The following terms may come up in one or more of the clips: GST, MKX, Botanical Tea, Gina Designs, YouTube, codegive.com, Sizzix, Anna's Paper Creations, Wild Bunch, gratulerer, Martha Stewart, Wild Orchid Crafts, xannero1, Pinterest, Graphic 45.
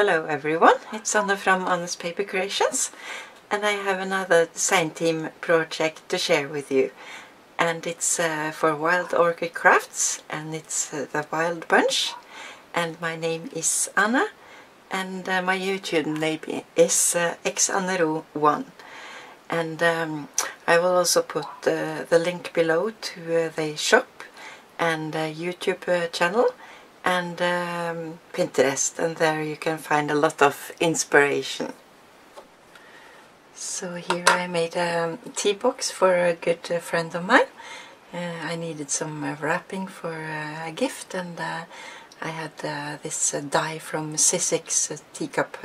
Hello everyone, it's Anna from Anna's Paper Creations, and I have another design team project to share with you, and it's for Wild Orchid Crafts, and it's the Wild Bunch, and my name is Anna, and my YouTube name is xannero1, and I will also put the link below to the shop and YouTube channel and Pinterest, and there you can find a lot of inspiration. So here I made a tea box for a good friend of mine. I needed some wrapping for a gift, and I had this dye from Sizzix teacup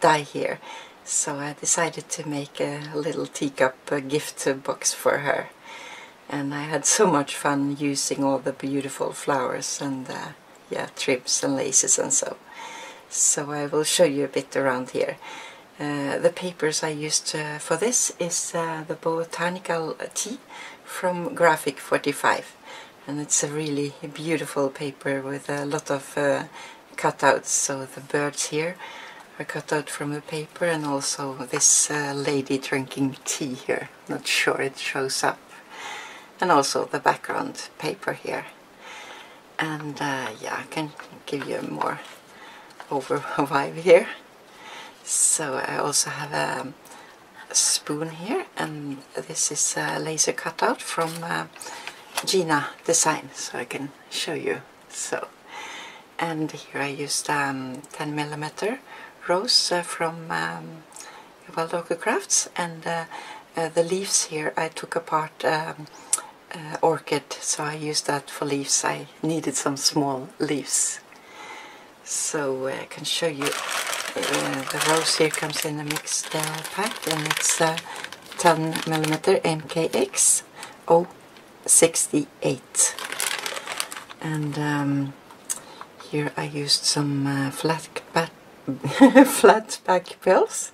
dye here. So I decided to make a little teacup gift box for her. And I had so much fun using all the beautiful flowers and yeah, trims and laces and so. So I will show you a bit around here. The papers I used for this is the botanical tea from Graphic 45. And it's a really beautiful paper with a lot of cutouts. So the birds here are cut out from the paper, and also this lady drinking tea here. Not sure it shows up. And also the background paper here. And yeah, I can give you a more overview here. So I also have a spoon here, and this is a laser cutout from Gina Designs, so I can show you. So, and here I used 10mm rose from Wild Orchid Crafts, and the leaves here I took apart orchid, so I used that for leaves. I needed some small leaves, so I can show you. The rose here comes in a mixed pack, and it's 10mm MKX 068. And here I used some flat back pearls,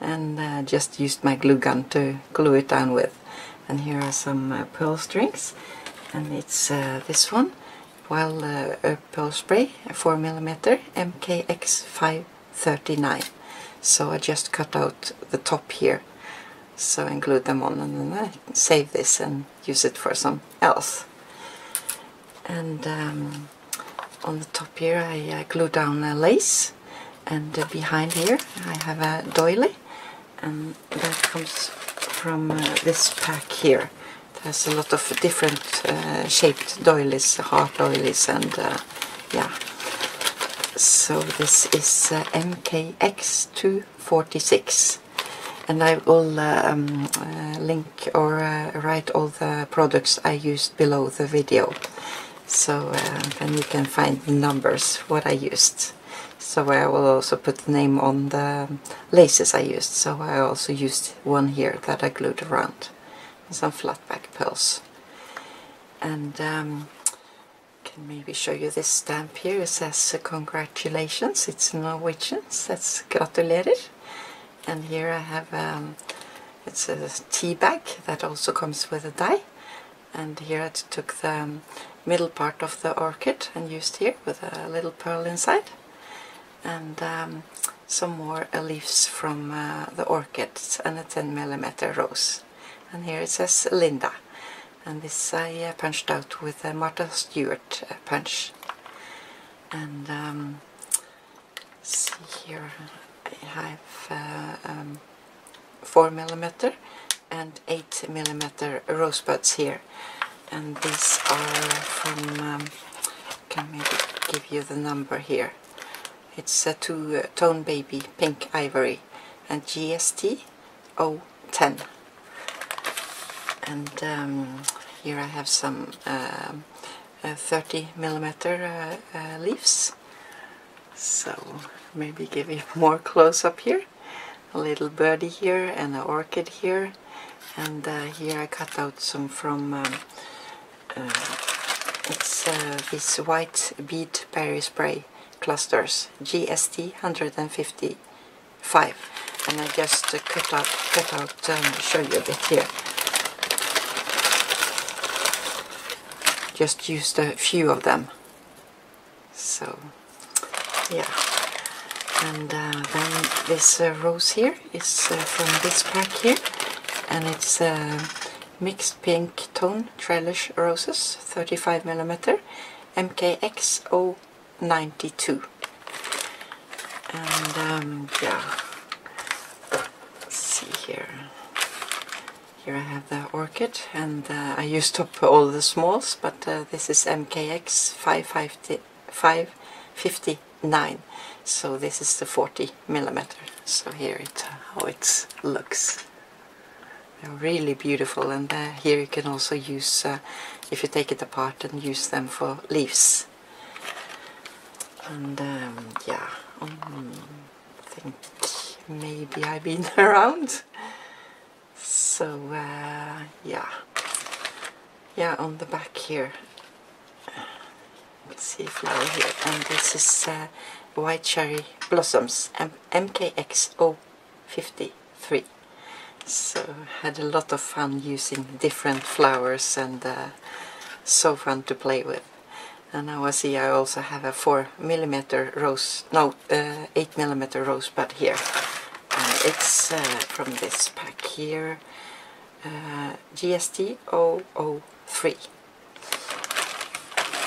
and just used my glue gun to glue it down with. And here are some pearl strings, and it's this one, Wild Pearl Spray 4mm MKX 539. So I just cut out the top here, so I glued them on, and then I save this and use it for some else. And on the top here I glue down a lace, and behind here I have a doily, and that comes from this pack here. It has a lot of different shaped doilies, heart doilies, and yeah. So this is MKX 246, and I will link or write all the products I used below the video, so then you can find the numbers what I used. So I will also put the name on the laces I used. So I also used one here that I glued around, and some flat back pearls. And can maybe show you this stamp here. It says congratulations. It's Norwegian. That's gratulerer. And here I have it's a tea bag that also comes with a dye. And here I took the middle part of the orchid and used here with a little pearl inside. And some more leaves from the orchids, and a 10mm rose. And here it says Linda, and this I punched out with a Martha Stewart punch. And see here I have 4mm and 8mm rosebuds here, and these are from can maybe give you the number here. It's a two-tone baby pink ivory, and GST 010. And here I have some 30mm leaves. So maybe give you more close-up here. A little birdie here, and an orchid here. And here I cut out some from it's this white bead berry spray clusters, GST 155, and I just cut out show you a bit here. Just used a few of them. So yeah, And then this rose here is from this pack here, and it's mixed pink tone trellis roses, 35mm, MKX 092. And yeah, let's see here. Here I have the orchid, and I used up all the smalls, but this is MKX 559, so this is the 40mm. So here it's how it looks. They're really beautiful, and here you can also use, if you take it apart, and use them for leaves. And yeah, I think maybe I've been around. So yeah, on the back here, let's see a flower here, and this is white cherry blossoms, MKX 053. So had a lot of fun using different flowers, and so fun to play with. And now I see I also have a 4mm rose, no, 8mm rose bud here. It's from this pack here, GST 003.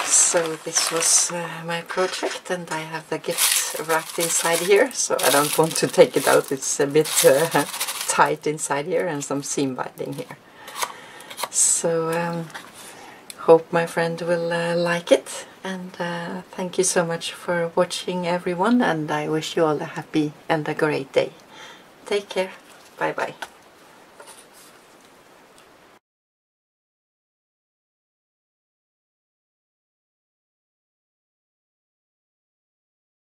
So this was my project, and I have the gift wrapped inside here, so I don't want to take it out. It's a bit tight inside here, and some seam binding here. So hope my friend will like it, and thank you so much for watching, everyone, and I wish you all a happy and a great day. Take care. Bye bye.